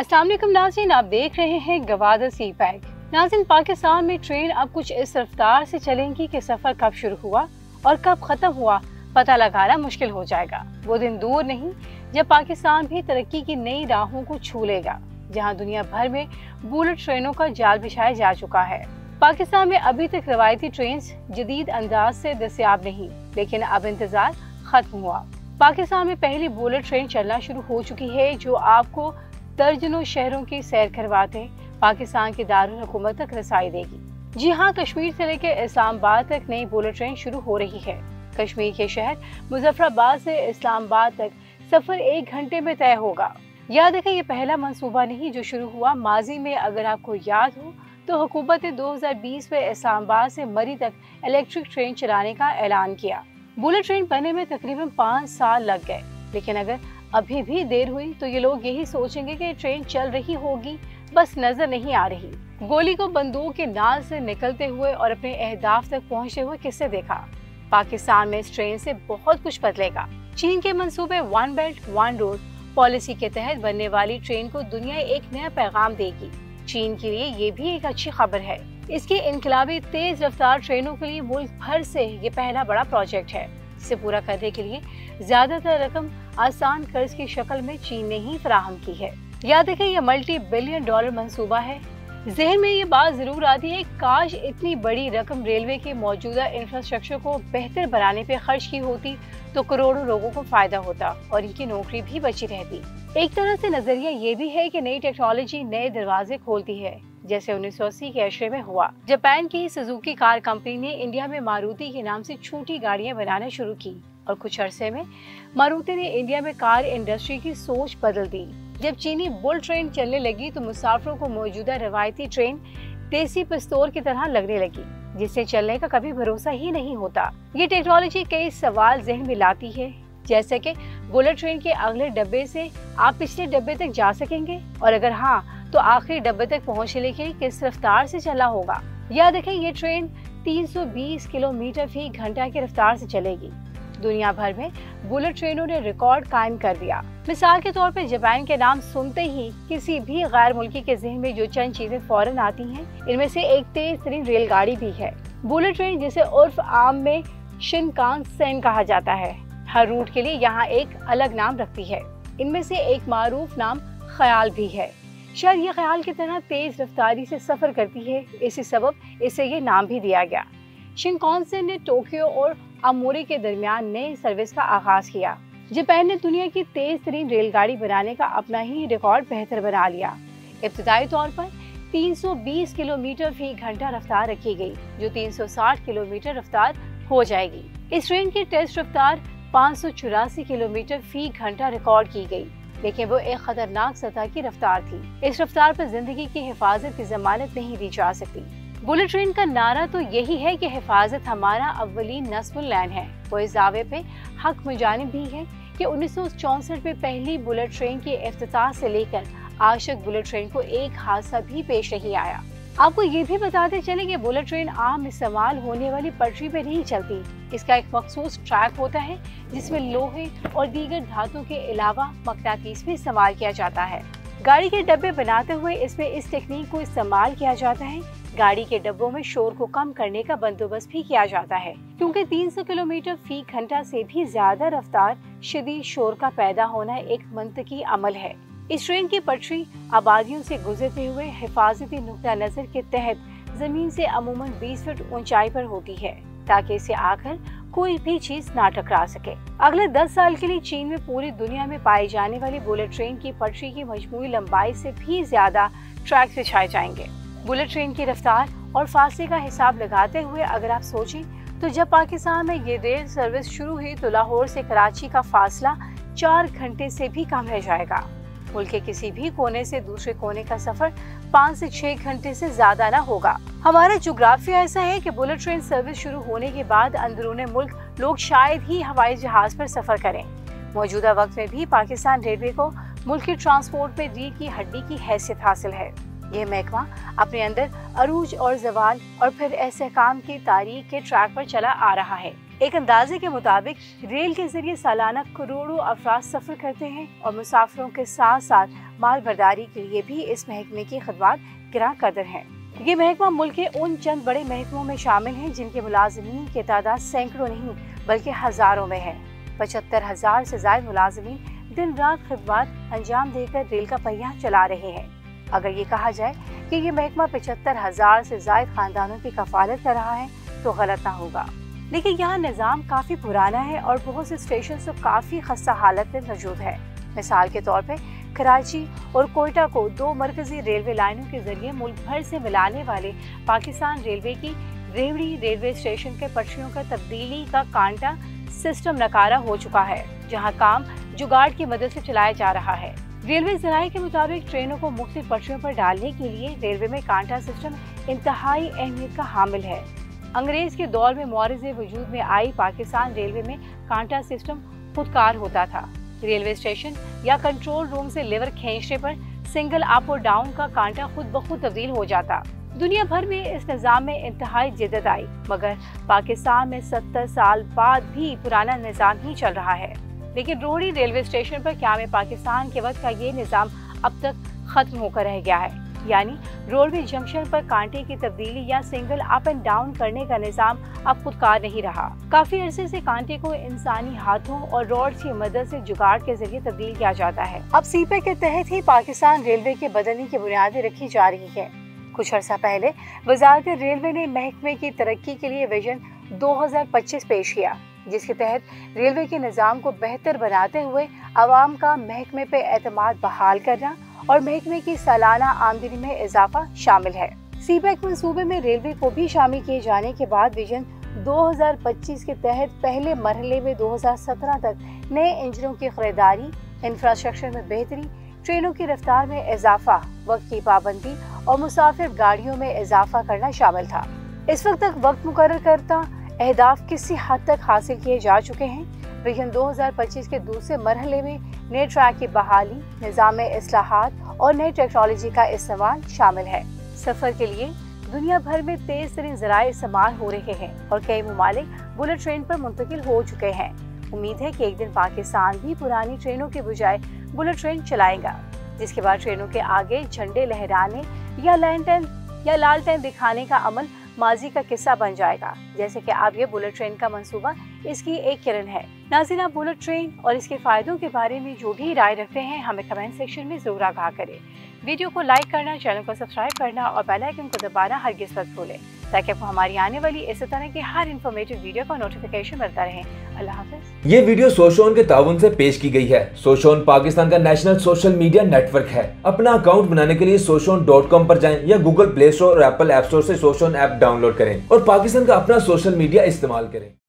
अस्सलाम वालेकुम नाज़रीन, आप देख रहे हैं गवादर सीपैक। नाज़रीन, पाकिस्तान में ट्रेन अब कुछ इस रफ्तार से चलेंगी कि सफर कब शुरू हुआ और कब खत्म हुआ पता लगाना मुश्किल हो जाएगा। वो दिन दूर नहीं जब पाकिस्तान भी तरक्की की नई राहों को छू लेगा, जहाँ दुनिया भर में बुलेट ट्रेनों का जाल बिछाया जा चुका है। पाकिस्तान में अभी तक रवायती ट्रेन जदीद अंदाज से दस्तियाब नहीं, लेकिन अब इंतजार खत्म हुआ। पाकिस्तान में पहली बुलेट ट्रेन चलना शुरू हो चुकी है, जो आपको दर्जनों शहरों की सैर करवाते पाकिस्तान के दारुल हुकूमत तक रसाई देगी। जी हाँ, कश्मीर से लेकर इस्लामाबाद तक नई बुलेट ट्रेन शुरू हो रही है। कश्मीर के शहर मुजफ्फराबाद से इस्लामाबाद तक सफर 1 घंटे में तय होगा। याद रखें, ये पहला मंसूबा नहीं जो शुरू हुआ। माजी में अगर आपको याद हो तो हुकूमत ने 2020 में इस्लामाबाद से मरी तक इलेक्ट्रिक ट्रेन चलाने का ऐलान किया। बुलेट ट्रेन बनने में तकरीबन 5 साल लग गए, लेकिन अगर अभी भी देर हुई तो ये लोग यही सोचेंगे कि ट्रेन चल रही होगी, बस नजर नहीं आ रही। गोली को बंदूक के नाल से निकलते हुए और अपने अहदाफ तक पहुंचते हुए किसने देखा? पाकिस्तान में इस ट्रेन से बहुत कुछ बदलेगा। चीन के मंसूबे one belt one road policy के तहत बनने वाली ट्रेन को दुनिया एक नया पैगाम देगी। चीन के लिए ये भी एक अच्छी खबर है। इसकी इनकलाबी तेज रफ्तार ट्रेनों के लिए मुल्क भर से ये पहला बड़ा प्रोजेक्ट है। इसे पूरा करने के लिए ज्यादातर रकम आसान कर्ज की शक्ल में चीन ने ही फराहम की है। याद रखें, यह multi-billion-dollar मंसूबा है। जहन में ये बात जरूर आती है, काश इतनी बड़ी रकम रेलवे के मौजूदा इंफ्रास्ट्रक्चर को बेहतर बनाने पे खर्च की होती तो करोड़ों लोगों को फायदा होता और इनकी नौकरी भी बची रहती। एक तरह से नजरिया ये भी है कि नई टेक्नोलॉजी नए दरवाजे खोलती है, जैसे 1980 के अशरे में हुआ। जापान की सुजुकी कार कंपनी ने इंडिया में मारुति के नाम से छोटी गाड़ियां बनाना शुरू की और कुछ अरसे में मारुति ने इंडिया में कार इंडस्ट्री की सोच बदल दी। जब चीनी बुलेट ट्रेन चलने लगी तो मुसाफिरों को मौजूदा रवायती ट्रेन देसी पिस्तौल की तरह लगने लगी, जिससे चलने का कभी भरोसा ही नहीं होता। ये टेक्नोलॉजी कई सवाल जहन में लाती है, जैसे कि बुलेट ट्रेन के अगले डब्बे से आप पिछले डब्बे तक जा सकेंगे, और अगर हाँ तो आखिरी डब्बे तक पहुँचने के लिए किस रफ्तार से चला होगा। याद रखें, ये ट्रेन 320 किलोमीटर फी घंटा की रफ्तार से चलेगी। दुनिया भर में बुलेट ट्रेनों ने रिकॉर्ड कायम कर दिया। मिसाल के तौर पर जापान के नाम सुनते ही किसी भी गैर मुल्की के जहन में जो चंद चीजें फौरन आती हैं, इनमें से एक तेज तरीन रेलगाड़ी भी है। बुलेट ट्रेन, जिसे उर्फ आम में शिंकानसेन कहा जाता है, हर रूट के लिए यहाँ एक अलग नाम रखती है। इनमें से एक मारूफ नाम ख्याल भी है। शायद ये ख्याल की तरह तेज रफ्तारी से सफर करती है, इसी सबब इसे ये नाम भी दिया गया। शिंकानसेन ने टोकियो और अमोरे के दरमियान नई सर्विस का आगाज किया। जापान ने दुनिया की तेज तरीन रेलगाड़ी बनाने का अपना ही रिकॉर्ड बेहतर बना लिया। इब्तदाई तौर पर 320 किलोमीटर फी घंटा रफ्तार रखी गई, जो 360 किलोमीटर रफ्तार हो जाएगी। इस ट्रेन की टेस्ट रफ्तार 584 किलोमीटर फी घंटा रिकॉर्ड की गई, लेकिन वो एक खतरनाक सतह की रफ्तार थी। इस रफ्तार पर जिंदगी की हिफाजत की जमानत नहीं दी जा सकती। बुलेट ट्रेन का नारा तो यही है कि हिफाजत हमारा अव्वली नस्मुल्लान है। वो इस दावे पे हक मुजानिब भी है कि 1964 में पहली बुलेट ट्रेन के इफ्तिताह से लेकर आज तक बुलेट ट्रेन को एक हादसा भी पेश नहीं आया। आपको ये भी बताते चले कि बुलेट ट्रेन आम इस्तेमाल होने वाली पटरी पे नहीं चलती। इसका एक मखसूस ट्रैक होता है जिसमें लोहे और दीगर धातु के अलावा मकनातीस भी इस्तेमाल किया जाता है। गाड़ी के डब्बे बनाते हुए इसमें इस तकनीक को इस्तेमाल किया जाता है। गाड़ी के डब्बों में शोर को कम करने का बंदोबस्त भी किया जाता है, क्योंकि 300 किलोमीटर फी घंटा से भी ज्यादा रफ्तार शदीद शोर का पैदा होना एक मंतकी अमल है। इस ट्रेन की पटरी आबादियों से गुजरते हुए हिफाजती नुक्ता नजर के तहत जमीन से अमूमन 20 फीट ऊंचाई पर होती है, ताकि इसे आकर कोई भी चीज ना टकरा सके। अगले 10 साल के लिए चीन में पूरी दुनिया में पाई जाने वाली बुलेट ट्रेन की पटरी की मजमूई लंबाई से भी ज्यादा ट्रैक्स बिछाए जाएंगे। बुलेट ट्रेन की रफ्तार और फासले का हिसाब लगाते हुए अगर आप सोचें तो जब पाकिस्तान में ये रेल सर्विस शुरू हुई तो लाहौर से कराची का फासला 4 घंटे से भी कम रह जाएगा। मुल्क के किसी भी कोने से दूसरे कोने का सफर 5 से 6 घंटे से ज्यादा ना होगा। हमारा जोग्राफिया ऐसा है कि बुलेट ट्रेन सर्विस शुरू होने के बाद अंदरूने मुल्क लोग शायद ही हवाई जहाज पर सफर करें। मौजूदा वक्त में भी पाकिस्तान रेलवे को मुल्क के ट्रांसपोर्ट में रीढ़ की हड्डी की हैसियत हासिल है। यह महकमा अपने अंदर अरूज और जवाल और फिर ऐसे काम की तारीख के ट्रैक पर चला आ रहा है। एक अंदाजे के मुताबिक रेल के जरिए सालाना करोड़ों अफराद सफर करते हैं और मुसाफिरों के साथ साथ माल बर्दारी के लिए भी इस महकमे की खदमात किराए कदर है। ये महकमा मुल्क के उन चंद बड़े महकमों में शामिल है जिनके मुलाजमीन की तादाद सैकड़ों नहीं बल्कि हजारों में है। 75,000 से ज्यादा मुलाजमीन दिन रात खदमात अंजाम देकर रेल का पहिया चला रहे हैं। अगर ये कहा जाए कि ये महकमा 75,000 से ज्यादा खानदानों की कफालत कर रहा है तो गलत ना होगा, लेकिन यहाँ निज़ाम काफ़ी पुराना है और बहुत से स्टेशन तो काफ़ी खस्ता हालत में मौजूद है। मिसाल के तौर पर कराची और कोयटा को दो मरकजी रेलवे लाइनों के जरिए मुल्क भर से मिलाने वाले पाकिस्तान रेलवे की रोहड़ी रेलवे स्टेशन के पटरियों का तब्दीली का कांटा सिस्टम नकारा हो चुका है, जहाँ काम जुगाड़ की मदद से चलाया जा रहा है। रेलवे जराये के मुताबिक ट्रेनों को मुख्तलिफ पटरियों पर डालने के लिए रेलवे में कांटा सिस्टम इंतहाई अहमियत का हामिल है। अंग्रेज के दौर में मौरिज़े वजूद में आई पाकिस्तान रेलवे में कांटा सिस्टम खुदकार होता था। रेलवे स्टेशन या कंट्रोल रूम से लेवर खींचने पर सिंगल अप और डाउन का कांटा खुद ब खुद तब्दील हो जाता। दुनिया भर में इस निज़ाम में इंतहाई जिद्दत आई, मगर पाकिस्तान में 70 साल बाद भी पुराना निज़ाम ही चल रहा है। लेकिन रोहड़ी रेलवे स्टेशन पर क्या में पाकिस्तान के वक्त का ये निज़ाम अब तक खत्म होकर रह गया है, यानी रेलवे जंक्शन पर कांटे की तब्दीली या सिंगल अप एंड डाउन करने का निज़ाम अब खुदकार नहीं रहा। काफी अरसे से कांटे को इंसानी हाथों और रॉड्स की मदद से जुगाड़ के जरिए तब्दील किया जाता है। अब सीपैक के तहत ही पाकिस्तान रेलवे के बदनी की बुनियादें रखी जा रही है। कुछ अर्सा पहले वजारत रेलवे ने महकमे की तरक्की के लिए विजन 2025 पेश किया, जिसके तहत रेलवे के निज़ाम को बेहतर बनाते हुए आवाम का महकमे पे एतमाद बहाल करना और महकमे की सालाना आमदनी में इजाफा शामिल है। सीपैक मनसूबे में रेलवे को भी शामिल किए जाने के बाद विजन 2025 के तहत पहले मरहले में 2017 तक नए इंजनों की खरीदारी, इंफ्रास्ट्रक्चर में बेहतरी, ट्रेनों की रफ्तार में इजाफा, वक्त की पाबंदी और मुसाफिर गाड़ियों में इजाफा करना शामिल था। इस वक्त तक वक्त मुकर्रर करता अहदाफ किसी हद तक हासिल किए जा चुके हैं। विजन 2025 के दूसरे मरहले में नए ट्रैक की बहाली, निज़ाम में इस्लाहात और नई टेक्नोलॉजी का इस्तेमाल शामिल है। सफर के लिए दुनिया भर में तेज तरीन ज़राए इस्तेमाल हो रहे हैं और कई ममालिक बुलेट ट्रेन पर मुंतकिल हो चुके हैं। उम्मीद है कि एक दिन पाकिस्तान भी पुरानी ट्रेनों के बजाय बुलेट ट्रेन चलाएगा, जिसके बाद ट्रेनों के आगे झंडे लहराने या लालटेन दिखाने का अमल माजी का किस्सा बन जाएगा, जैसे कि अब ये बुलेट ट्रेन का मंसूबा इसकी एक किरण है। नाज़रीन, आप बुलेट ट्रेन और इसके फायदों के बारे में जो भी राय रखते हैं हमें कमेंट सेक्शन में जरूर आगाह करें। वीडियो को लाइक करना, चैनल को सब्सक्राइब करना और बेल आइकन को दबाना हरगिज़ मत भूलें, ताकि आपको हमारी आने वाली इसी तरह की हर इंफॉर्मेटिव वीडियो का नोटिफिकेशन मिलता रहे। अल्लाह हाफ़िज़। ये वीडियो सोशोन के ताउन से पेश की गई है। सोशोन पाकिस्तान का नेशनल सोशल मीडिया नेटवर्क है। अपना अकाउंट बनाने के लिए soshon.com पर जाएं या गूगल प्ले स्टोर और एप्पल ऐप स्टोर से सोशोन ऐप डाउनलोड करें और पाकिस्तान का अपना सोशल मीडिया इस्तेमाल करें।